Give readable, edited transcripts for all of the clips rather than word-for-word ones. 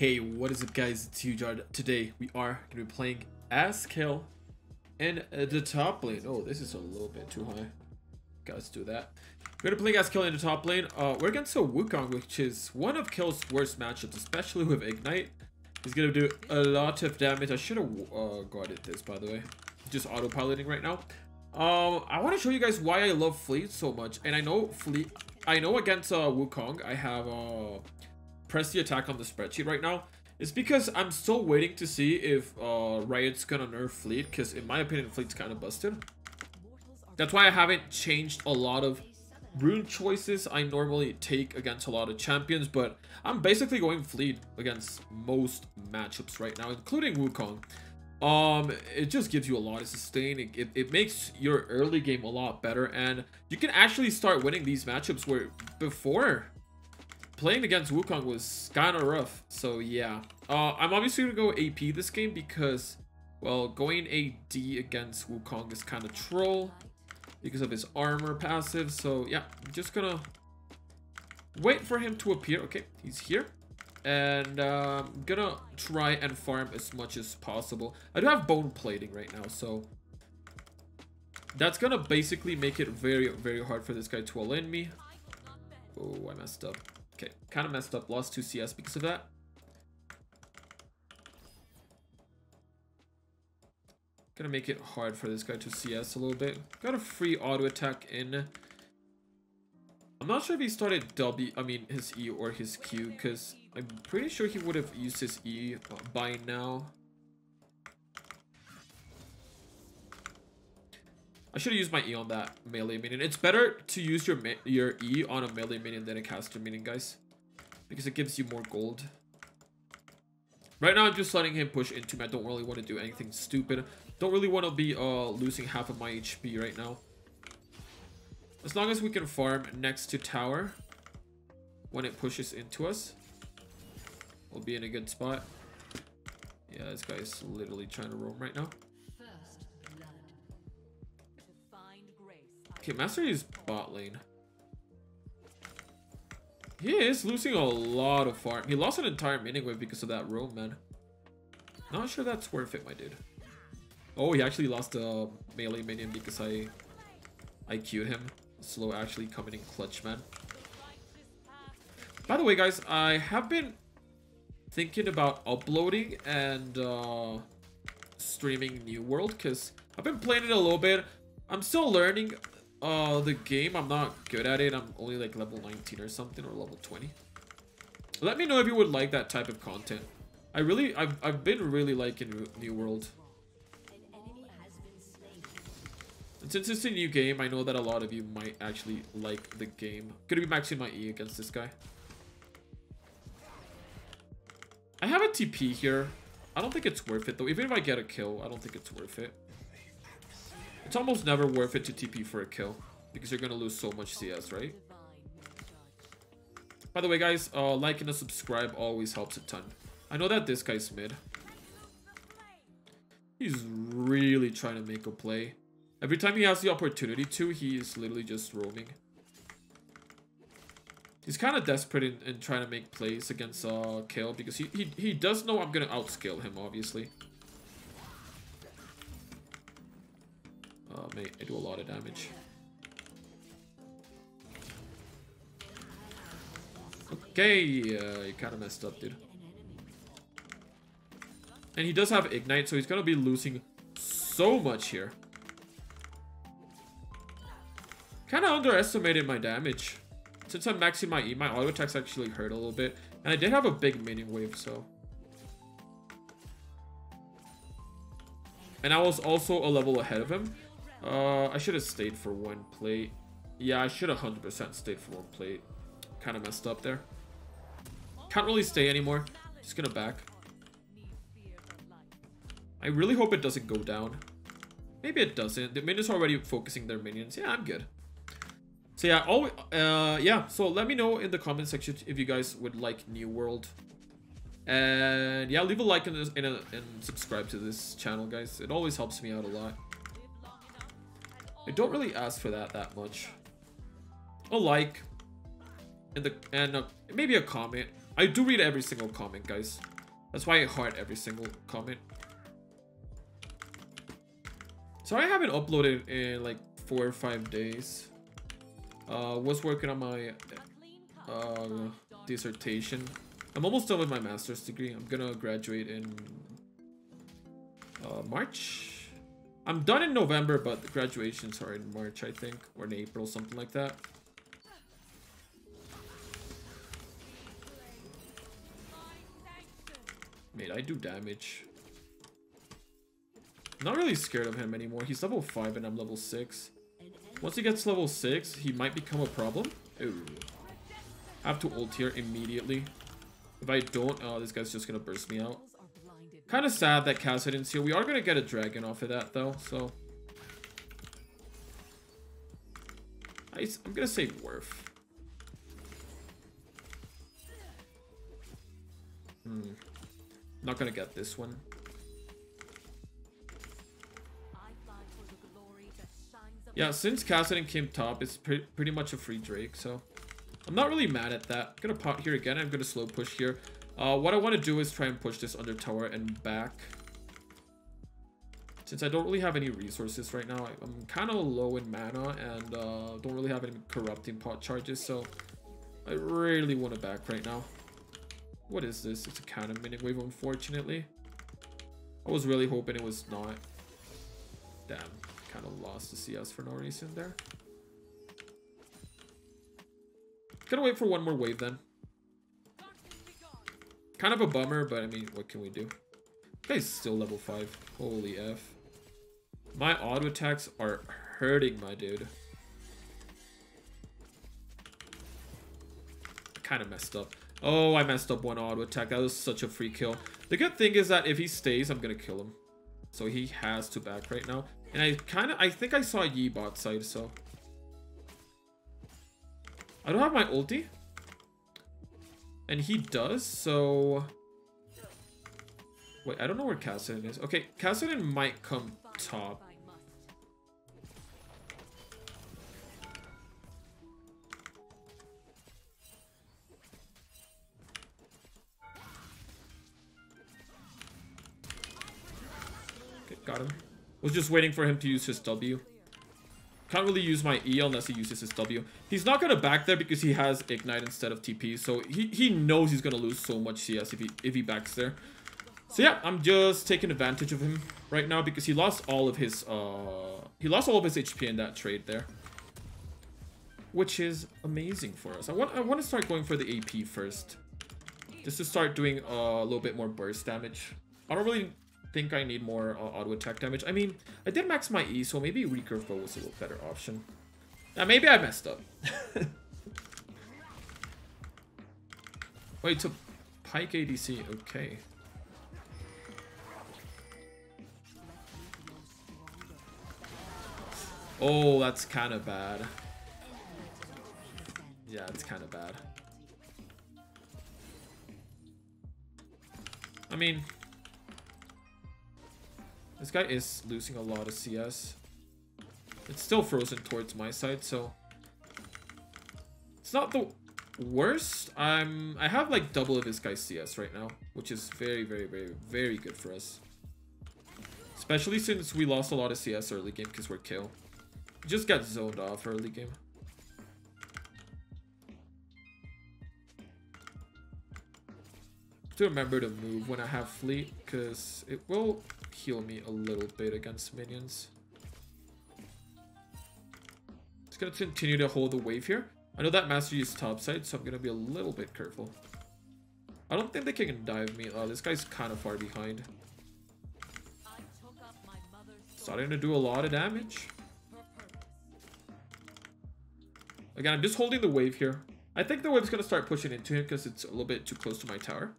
Hey, what is up guys, it's UJard. Today we are going to be playing as Kayle in the top lane. Oh, this is a little bit too high. Okay, let's do that. We're going to play as Kayle in the top lane. We're against a Wukong, which is one of Kayle's worst matchups, especially with Ignite. He's going to do a lot of damage. I should have guarded this, by the way. Just autopiloting right now. I want to show you guys why I love Fleet so much. And I know Fleet... I know against Wukong, I have... press the attack on the spreadsheet right now. It's because I'm still waiting to see if Riot's gonna nerf Fleet, because in my opinion Fleet's kind of busted. That's why I haven't changed a lot of rune choices I normally take against a lot of champions, but I'm basically going Fleet against most matchups right now, including Wukong. It just gives you a lot of sustain. It makes your early game a lot better, and you can actually start winning these matchups where before playing against Wukong was kind of rough. So yeah, I'm obviously gonna go AP this game because, well, going AD against Wukong is kind of troll because of his armor passive. So yeah, I'm just gonna wait for him to appear. Okay, he's here, and I'm gonna try and farm as much as possible. I do have bone plating right now, so that's gonna basically make it very, very hard for this guy to all in me. Oh, I messed up. Okay, kind of messed up, lost 2 CS because of that. Gonna make it hard for this guy to CS a little bit. Got a free auto attack in. I'm not sure if he started his E or his Q, because I'm pretty sure he would have used his E by now. I should have used my E on that melee minion. It's better to use your E on a melee minion than a caster minion, guys, because it gives you more gold. Right now, I'm just letting him push into me. I don't really want to do anything stupid. Don't really want to be losing half of my HP right now. As long as we can farm next to tower when it pushes into us, we'll be in a good spot. Yeah, this guy is literally trying to roam right now. Okay, Master Yi's bot lane. He is losing a lot of farm. He lost an entire minion wave because of that roam, man. Not sure that's worth it, my dude. Oh, he actually lost a melee minion because I queued him. Slow actually coming in clutch, man. By the way, guys, I have been thinking about uploading and streaming New World, because I've been playing it a little bit. I'm still learning the game. I'm not good at it. I'm only like level 19 or something, or level 20. Let me know if you would like that type of content. I've been really liking New World. And since it's a new game, I know that a lot of you might actually like the game. Gonna be maxing my E against this guy. I have a TP here. I don't think it's worth it though. Even if I get a kill, I don't think it's worth it. It's almost never worth it to TP for a kill, because you're gonna lose so much CS, right? By the way, guys, liking and subscribe always helps a ton. I know that this guy's mid. He's really trying to make a play. Every time he has the opportunity to, he is literally just roaming. He's kind of desperate in trying to make plays against Kayle, because he does know I'm gonna outscale him, obviously. Oh, mate, I do a lot of damage. Okay, you kind of messed up, dude. And he does have Ignite, so he's going to be losing so much here. Kind of underestimated my damage. Since I'm maxing my E, my auto attacks actually hurt a little bit. And I did have a big minion wave, so... And I was also a level ahead of him. I should have stayed for one plate. Yeah, I should have 100% stayed for one plate. Kind of messed up there. Can't really stay anymore. Just gonna back. I really hope it doesn't go down. Maybe it doesn't. The minions are already focusing their minions. Yeah, I'm good. So yeah, so let me know in the comment section if you guys would like New World. And yeah, leave a like and subscribe to this channel, guys. It always helps me out a lot. I don't really ask for that much. A like, and maybe a comment I do read every single comment, guys. That's why I heart every single comment. Sorry I haven't uploaded in like 4 or 5 days. Was working on my dissertation. I'm almost done with my master's degree. I'm gonna graduate in March. I'm done in November, but the graduations are in March, I think, or in April, something like that. Mate, I do damage. I'm not really scared of him anymore. He's level 5 and I'm level 6. Once he gets level 6, he might become a problem. Ooh. I have to ult here immediately. If I don't, this guy's just gonna burst me out. Kind of sad that Kassadin's here. We are gonna get a dragon off of that though, so... I'm gonna say worth. Not gonna get this one. Yeah, since Kassadin came top, it's pretty much a free Drake, so I'm not really mad at that. I'm gonna pot here again. I'm gonna slow push here. What I want to do is try and push this under tower and back. Since I don't really have any resources right now, I'm kind of low in mana and don't really have any corrupting pot charges, so I really want to back right now. What is this? It's a counter minic wave, unfortunately. I was really hoping it was not. Damn. Kind of lost the CS for no reason there. Gonna wait for one more wave then. Kind of a bummer, but I mean, what can we do? This guy's still level 5. Holy F. My auto attacks are hurting, my dude. I kind of messed up. Oh, I messed up one auto attack. That was such a free kill. The good thing is that if he stays, I'm gonna kill him. So he has to back right now. And I think I saw Yi bot side, so. I don't have my ulti. And he does, so. Wait, I don't know where Kassadin is. Okay, Kassadin might come top. Okay, got him. Was just waiting for him to use his W. Can't really use my E unless he uses his W. He's not gonna back there because he has Ignite instead of TP, so he knows he's gonna lose so much CS if he backs there. So yeah, I'm just taking advantage of him right now because he lost all of his HP in that trade there, which is amazing for us. I want to start going for the AP first, just to start doing a little bit more burst damage. I don't really think I need more auto attack damage. I mean, I did max my E, so maybe recurve bow was a little better option. Now maybe I messed up. Wait, so Pyke ADC, okay. Oh, that's kind of bad. Yeah, it's kind of bad. I mean... this guy is losing a lot of CS. It's still frozen towards my side, so it's not the worst. I have like double of this guy's CS right now, which is very, very, very, very good for us. Especially since we lost a lot of CS early game because we're kill. We just got zoned off early game. To remember to move when I have Fleet, because it will heal me a little bit against minions. Just gonna continue to hold the wave here. I know that Master Yi is topside, so I'm gonna be a little bit careful. I don't think they can dive me. Oh, this guy's kind of far behind. Starting to do a lot of damage. Again, I'm just holding the wave here. I think the wave's gonna start pushing into him because it's a little bit too close to my tower.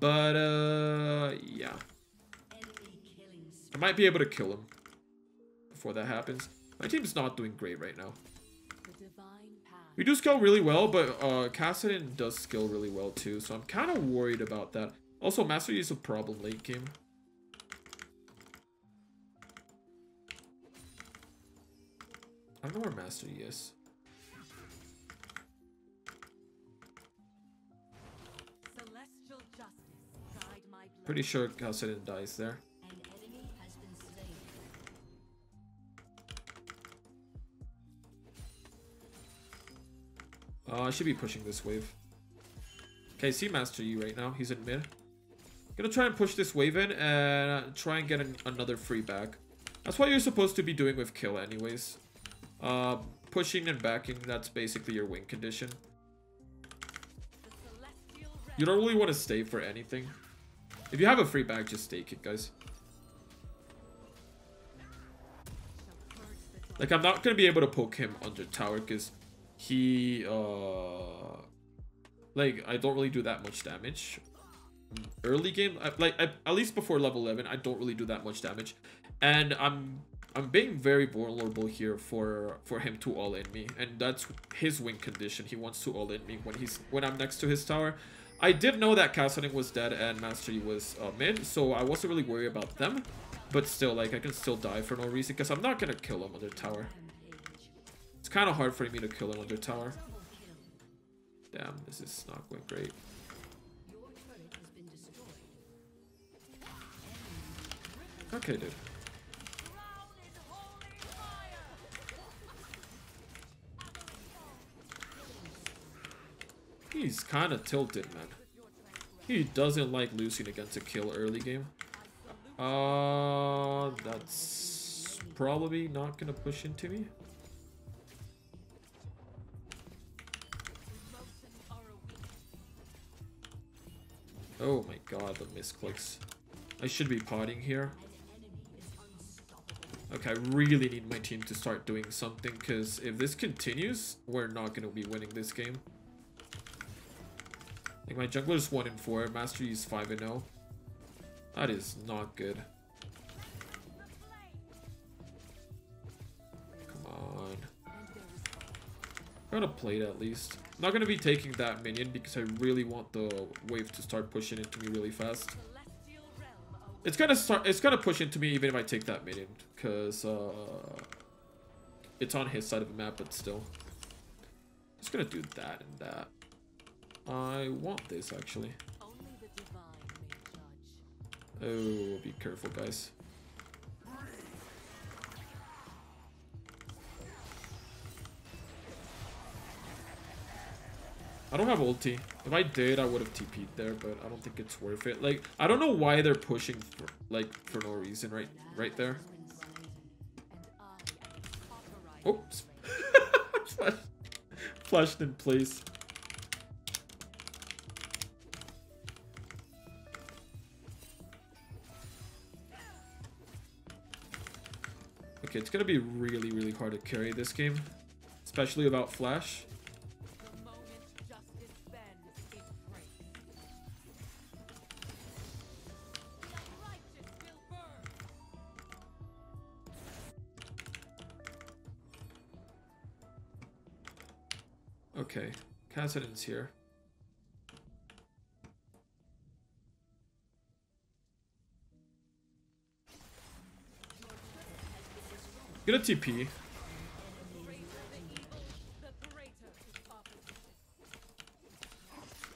But, yeah. I might be able to kill him before that happens. My team's not doing great right now. We do skill really well, but Kassadin does skill really well too, so I'm kind of worried about that. Also, Master Yi is a problem late game. I don't know where Master Yi is. Pretty sure Kassadin dies there. I should be pushing this wave. Okay, see Master Yi right now. He's in mid. Gonna try and push this wave in and try and get another free back. That's what you're supposed to be doing with kill anyways. Pushing and backing, that's basically your win condition. You don't really want to stay for anything. If you have a free back, just stake it, guys. Like, I'm not gonna be able to poke him under tower because he like, I don't really do that much damage. Early game, at least before level 11, I don't really do that much damage. And I'm being very vulnerable here for him to all-in me. And that's his win condition. He wants to all-in me when I'm next to his tower. I did know that Kassadin was dead and Master Yi was mid, so I wasn't really worried about them. But still, like, I can still die for no reason because I'm not going to kill him under tower. It's kind of hard for me to kill him under tower. Damn, this is not going great. Okay, dude. He's kind of tilted, man. He doesn't like losing against a kill early game. That's probably not going to push into me. Oh my god, the misclicks. I should be potting here. Okay, I really need my team to start doing something, because if this continues, we're not going to be winning this game. Like, my jungler's 1-4, Master Yi's 5-0. That is not good. Come on. Gotta play it at least. I'm not gonna be taking that minion because I really want the wave to start pushing into me really fast. It's gonna push into me even if I take that minion, because it's on his side of the map, but still. Just gonna do that and that. I want this, actually. Oh, be careful, guys. I don't have ulti. If I did, I would have TP'd there, but I don't think it's worth it. Like, I don't know why they're pushing for no reason right there. Oops. Flashed in place. Okay, it's gonna be really, really hard to carry this game, especially without Flash. Okay, Kassadin's here. Get a TP.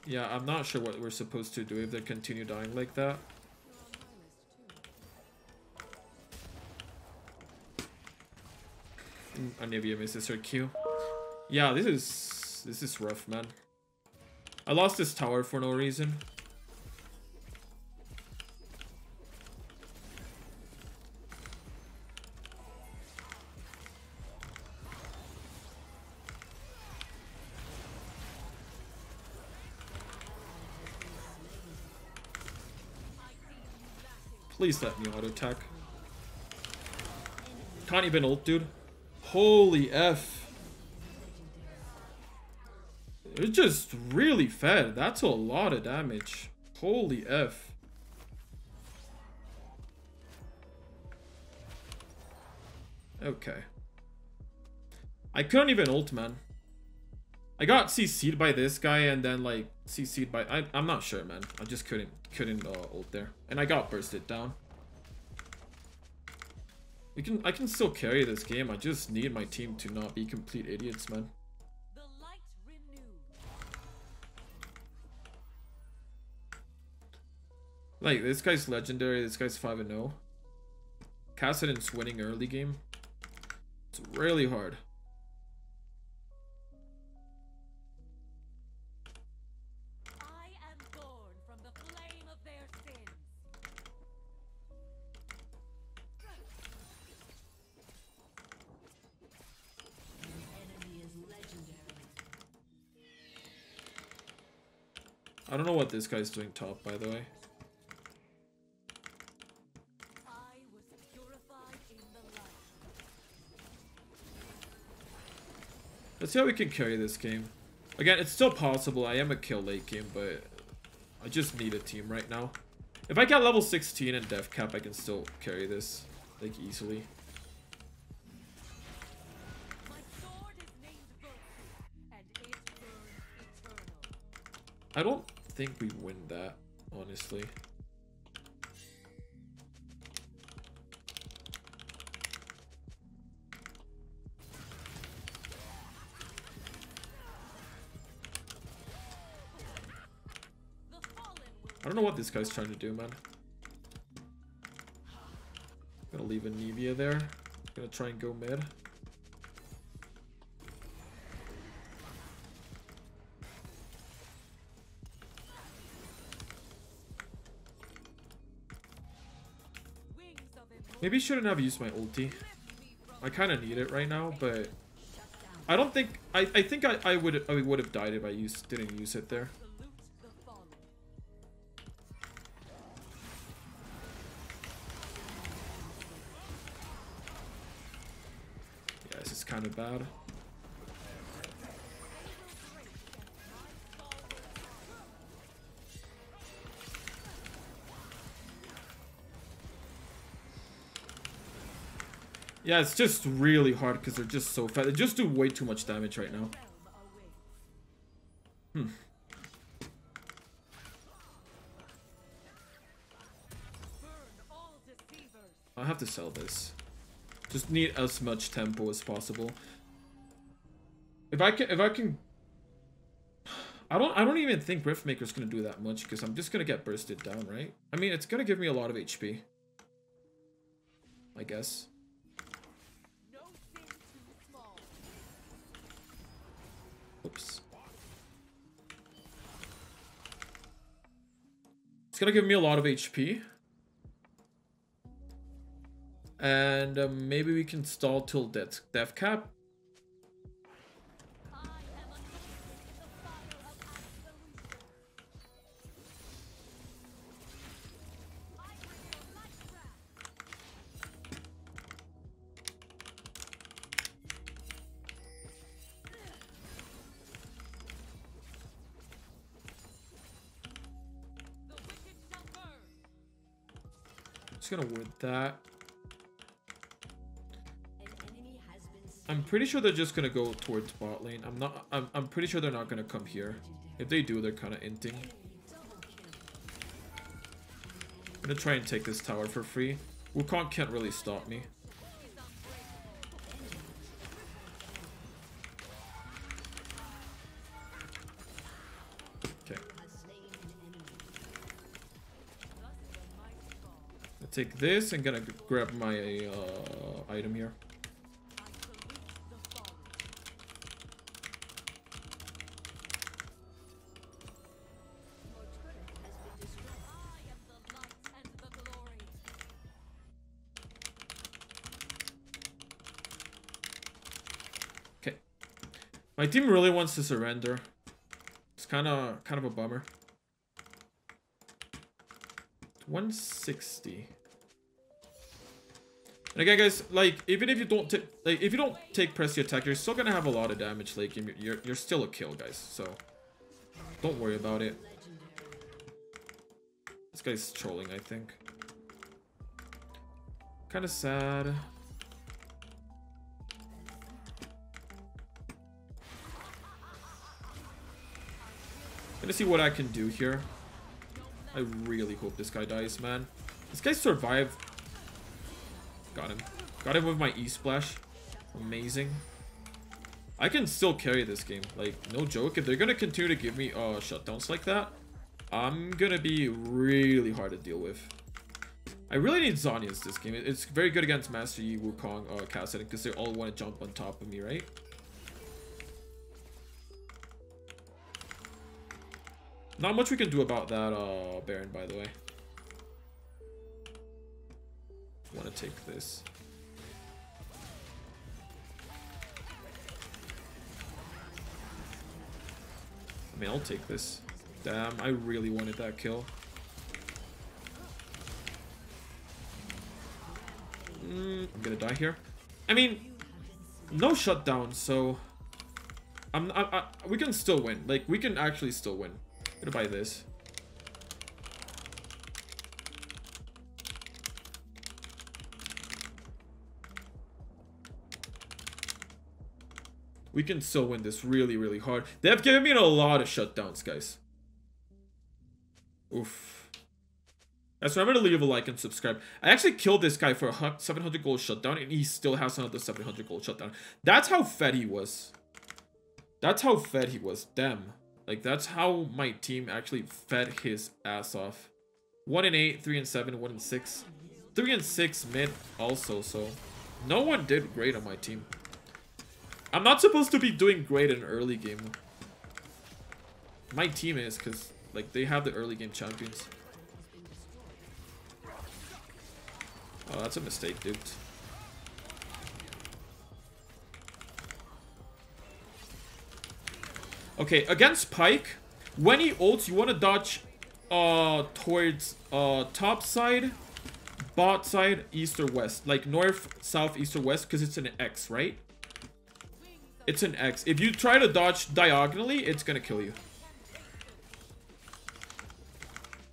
Yeah, I'm not sure what we're supposed to do if they continue dying like that. Anivia misses her Q. Yeah, this is rough, man. I lost this tower for no reason. Please let me auto attack. Can't even ult, dude. Holy F. It just really fed. That's a lot of damage. Holy F. Okay. I couldn't even ult, man. I got CC'd by this guy and then, like, CC'd by... I'm not sure, man. I just couldn't ult there. And I got bursted down. I can still carry this game. I just need my team to not be complete idiots, man. The light renewed. Like, this guy's legendary, this guy's 5-0. Kassadin's winning early game. It's really hard. I am born from the flame of their sins. The enemy is legendary. I don't know what this guy's doing top, by the way. Let's see how we can carry this game. Again, it's still possible. I am a kill late game, but I just need a team right now. If I get level 16 and def cap, I can still carry this, like, easily. I don't think we win that, honestly. I don't know what this guy's trying to do, man. I'm gonna leave Anivia there. I'm gonna try and go mid. Maybe I shouldn't have used my ulti. I kind of need it right now, but I don't think I would have died if I didn't use it there. Kind of bad. Yeah, it's just really hard because they're just so fast. They just do way too much damage right now. I have to sell this. Just need as much tempo as possible. If I can, I don't even think Riftmaker's gonna do that much because I'm just gonna get bursted down, right? I mean, it's gonna give me a lot of HP, I guess. Oops. It's gonna give me a lot of HP. And maybe we can stall till death cap. Just gonna ward that. I'm pretty sure they're just gonna go towards bot lane. I'm pretty sure they're not gonna come here. If they do, they're kind of inting. I'm gonna try and take this tower for free. Wukong can't really stop me. Okay. I take this and gonna grab my item here. My team really wants to surrender. It's kind of a bummer. 160. And again, guys, like, even if you don't take Pressy attack, you're still gonna have a lot of damage late game. You're still a kill, guys. So don't worry about it. This guy's trolling, I think. Kind of sad. Gonna see what I can do here. I really hope this guy dies, man. This guy survived. Got him. Got him with my E splash. Amazing. I can still carry this game. Like, no joke. If they're gonna continue to give me shutdowns like that, I'm gonna be really hard to deal with. I really need Zhonya's this game. It's very good against Master Yi, Wukong, or Kassadin, because they all want to jump on top of me, right? Not much we can do about that Baron, by the way. Want to take this. I mean, I'll take this. Damn, I really wanted that kill. I'm gonna die here. I mean, no shutdown, so we can still win. Like, we can actually still win. I'm gonna buy this. We can still win this really, really hard. They have given me a lot of shutdowns, guys. Oof. That's why I'm gonna leave a like and subscribe. I actually killed this guy for a 700 gold shutdown, and he still has another 700 gold shutdown. That's how fed he was. That's how fed he was. Damn. Like, that's how my team actually fed his ass off. 1 and 8, 3 and 7, 1 and 6, 3 and 6 mid also. So no one did great on my team. I'm not supposed to be doing great in early game. My team is, because like they have the early game champions. Oh, that's a mistake, dude. Okay, against Pyke, when he ults, you want to dodge towards top side, bot side, east or west. Like north, south, east or west, because it's an X, right? It's an X. If you try to dodge diagonally, it's going to kill you.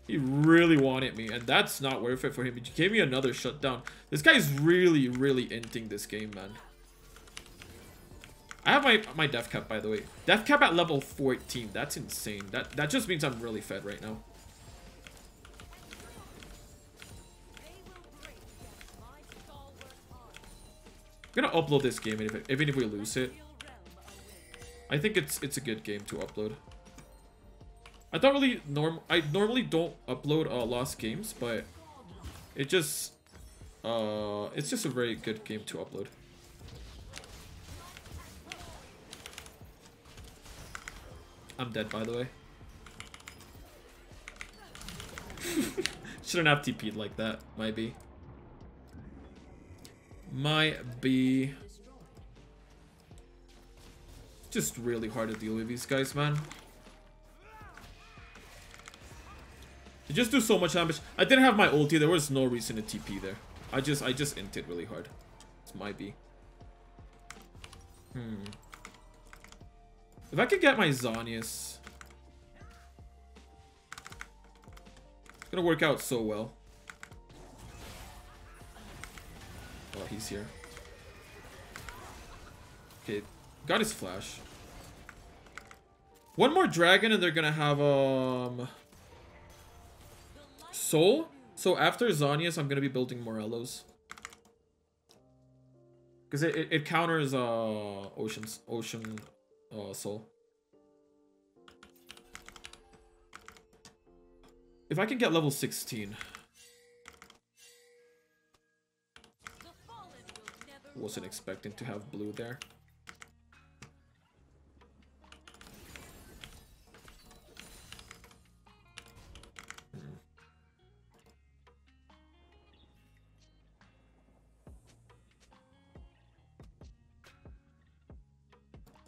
He really wanted me, and that's not worth it for him. He gave me another shutdown. This guy's really, really inting this game, man. I have my death cap, by the way. Death cap at level 14. That's insane. That just means I'm really fed right now. I'm gonna upload this game, even if we lose it. I think it's a good game to upload. I don't really normally don't upload lost games, but it just it's just a very good game to upload. I'm dead, by the way. Shouldn't have TP'd like that. Might be. Just really hard to deal with these guys, man. They just do so much damage. I didn't have my ulti. There was no reason to TP there. I just inted really hard. This might be. If I could get my Zhonya's, it's gonna work out so well. Oh, he's here. Okay, got his flash. One more dragon, and they're gonna have Soul. So after Zhonya's, I'm gonna be building Morelos, because it counters Ocean Soul. If I can get level 16. Wasn't expecting to have blue there.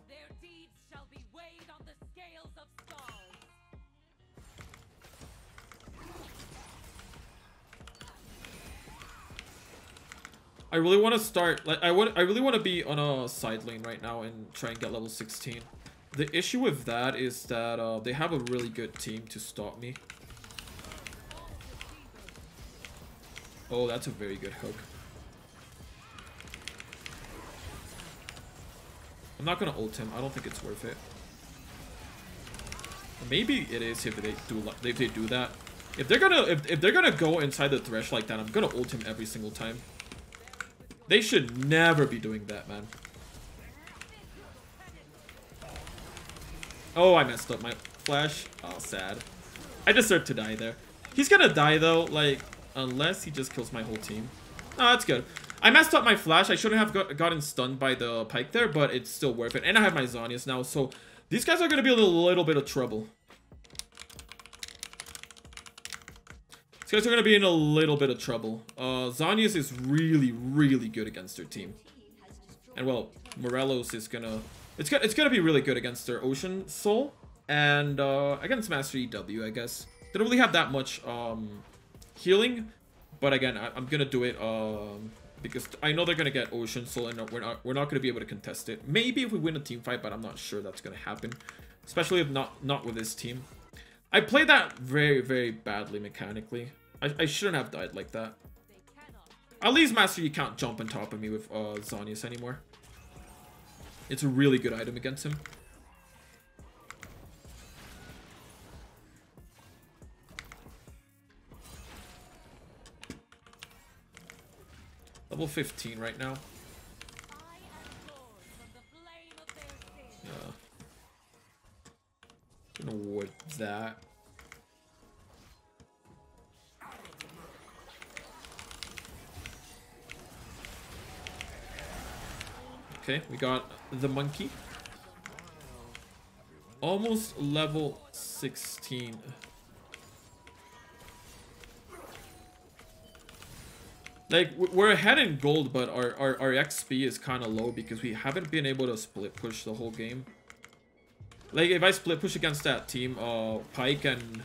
Their deeds shall be weighed on the scales of I really want to start, like, I really want to be on a side lane right now and try and get level 16. The issue with that is that they have a really good team to stop me. Oh, that's a very good hook. I'm not going to ult him. I don't think it's worth it. Maybe it is if they do that. If they're going to go inside the Thresh like that, I'm going to ult him every single time. They should never be doing that, man. Oh, I messed up my flash. Oh, sad. I deserve to die there. He's gonna die though, like, unless he just kills my whole team. No, that's good. I messed up my flash. I shouldn't have gotten stunned by the Pyke there, but it's still worth it. And I have my Zhonya's now, so these guys are gonna be a little bit of trouble. These guys are gonna be in a little bit of trouble. Zhonya's is really, really good against her team. And well, Morelos is gonna... it's gonna be really good against their Ocean Soul. And against Master EW, I guess. They don't really have that much healing. But again, I'm gonna do it because I know they're gonna get Ocean Soul and we're not gonna be able to contest it. Maybe if we win a team fight, but I'm not sure that's gonna happen. Especially if not with this team. I played that very, very badly mechanically. I shouldn't have died like that. At least Master Yi can't jump on top of me with Zhonya's anymore. It's a really good item against him. Level 15 right now. Yeah. I'm gonna ward that. Okay, we got the monkey. Almost level 16. Like, we're ahead in gold, but our XP is kind of low because we haven't been able to split push the whole game. Like, if I split push against that team, Pyke and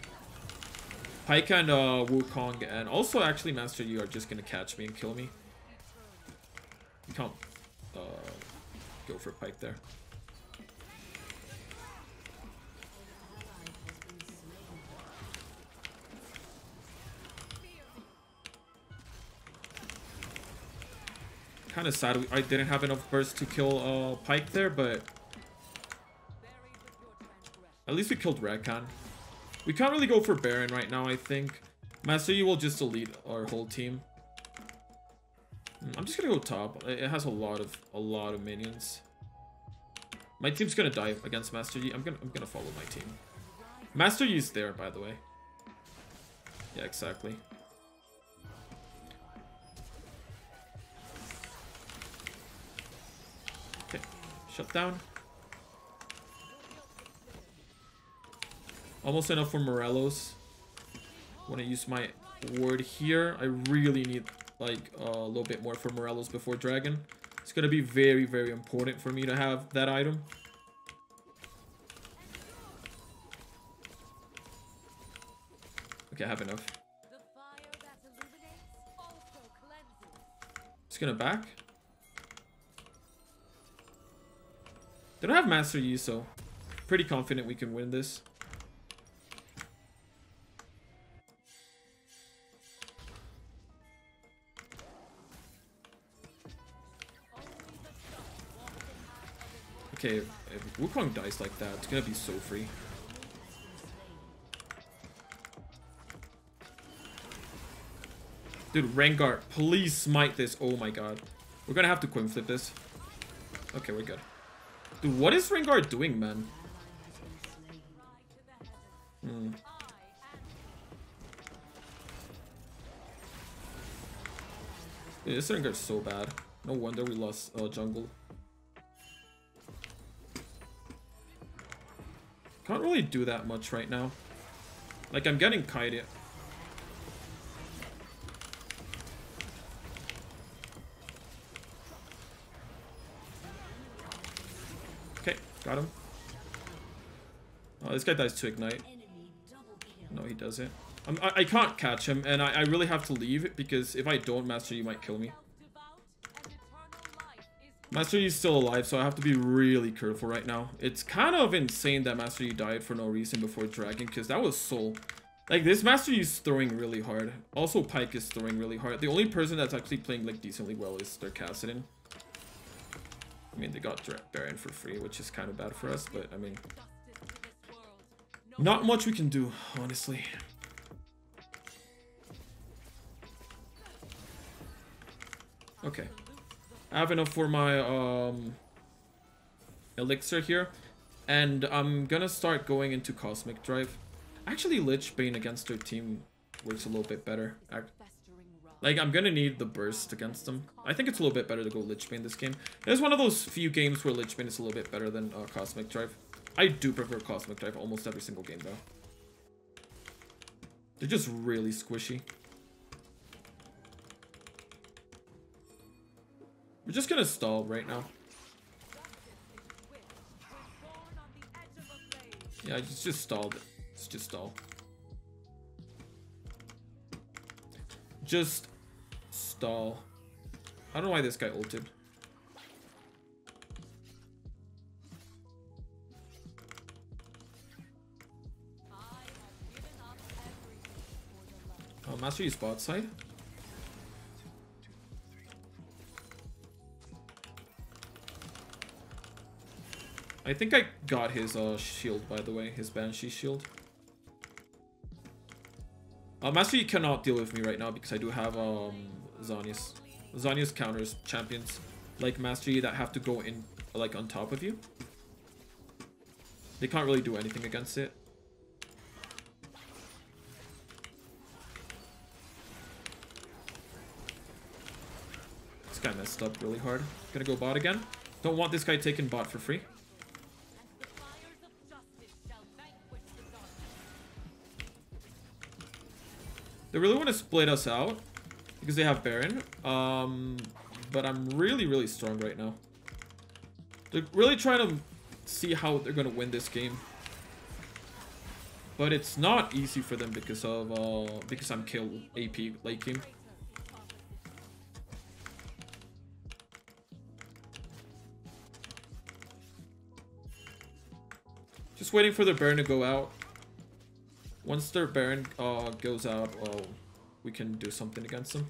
Wukong, and also actually Master Yi are just gonna catch me and kill me. You can't go for Pyke there. Kind of sad I didn't have enough burst to kill Pyke there, but at least we killed Redcon. We can't really go for Baron right now, I think. Master Yi will just delete our whole team. I'm just gonna go top. It has a lot of minions. My team's gonna die against Master Yi. I'm gonna follow my team. Master Yi's there, by the way. Yeah, exactly. Shut down. Almost enough for Morelos. Want to use my ward here. I really need like a little bit more for Morelos before Dragon. It's going to be very, very important for me to have that item. Okay, I have enough. Just going to back. They don't have Master Yi, so pretty confident we can win this. Okay, if Wukong dies like that, it's gonna be so free. Dude, Rengar, please smite this. Oh my god. We're gonna have to coin flip this. Okay, we're good. Dude, what is Rengar doing, man? Dude, this Rengar's so bad. No wonder we lost jungle. Can't really do that much right now. Like, I'm getting kited. Got him. Oh, this guy dies to Ignite. No, he doesn't. I can't catch him, and I really have to leave because if I don't, Master Yi might kill me. Master Yi's still alive, so I have to be really careful right now. It's kind of insane that Master Yi died for no reason before Dragon, because that was so... Like, this Master Yi's throwing really hard. Also, Pyke is throwing really hard. The only person that's actually playing, like, decently well is their Kassadin. I mean, they got Baron for free, which is kind of bad for us, but I mean, not much we can do, honestly. Okay, I have enough for my Elixir here, and I'm gonna start going into Cosmic Drive. Actually, Lich Bane against their team works a little bit better. Like, I'm gonna need the burst against them. I think it's a little bit better to go Lich Bane this game. It's one of those few games where Lich Bane is a little bit better than Cosmic Drive. I do prefer Cosmic Drive almost every single game, though. They're just really squishy. We're just gonna stall right now. Yeah, it's just stalled. It's just stall. Just stall. I don't know why this guy ulted. Oh, Master Yi's bot side. I think I got his shield, by the way, his Banshee shield. Master Yi cannot deal with me right now because I do have Zhonya's. Zhonya's counters champions like Master Yi that have to go in like on top of you. They can't really do anything against it. This guy messed up really hard. Gonna go bot again. Don't want this guy taking bot for free. They really want to split us out because they have Baron, but I'm really strong right now. They're really trying to see how they're going to win this game, but it's not easy for them because of because I'm Kayle AP late game. Just waiting for the Baron to go out. Once their Baron goes out, we can do something against them.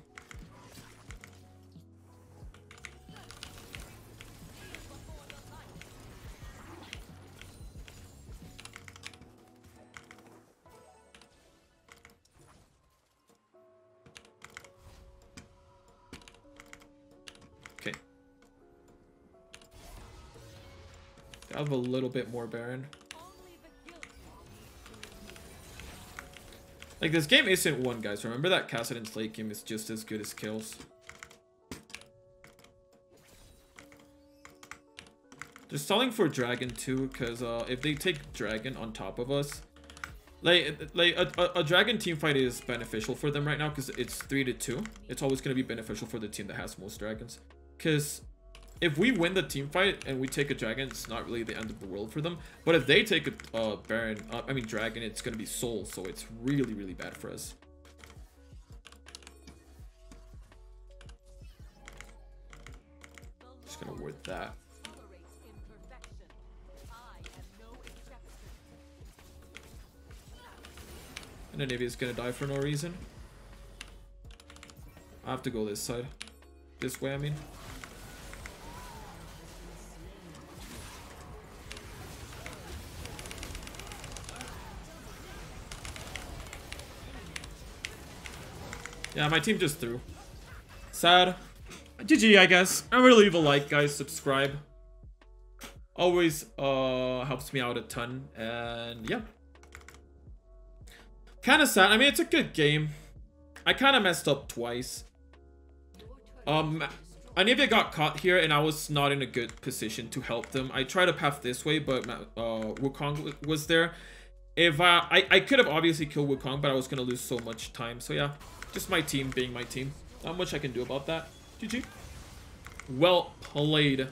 Okay. I have a little bit more Baron. Like, this game isn't won, guys. Remember that Kassadin's late game is just as good as Kayle's. They're stalling for Dragon, too, because if they take Dragon on top of us... Like a Dragon teamfight is beneficial for them right now because it's 3-2. It's always going to be beneficial for the team that has most Dragons. Because if we win the teamfight and we take a Dragon, it's not really the end of the world for them. But if they take a Baron, Dragon, it's going to be Soul, so it's really bad for us. Just going to ward that. And Anivia's going to die for no reason. I have to go this side. This way, I mean. Yeah, my team just threw. Sad. GG, I guess. Remember to leave a like, guys. Subscribe. Always helps me out a ton. And yeah. Kind of sad. I mean, it's a good game. I kind of messed up twice. Anivia got caught here, and I was not in a good position to help them. I tried to path this way, but Wukong was there. If I could have obviously killed Wukong, but I was going to lose so much time. So yeah. Just my team being my team. Not much I can do about that. GG. Well played.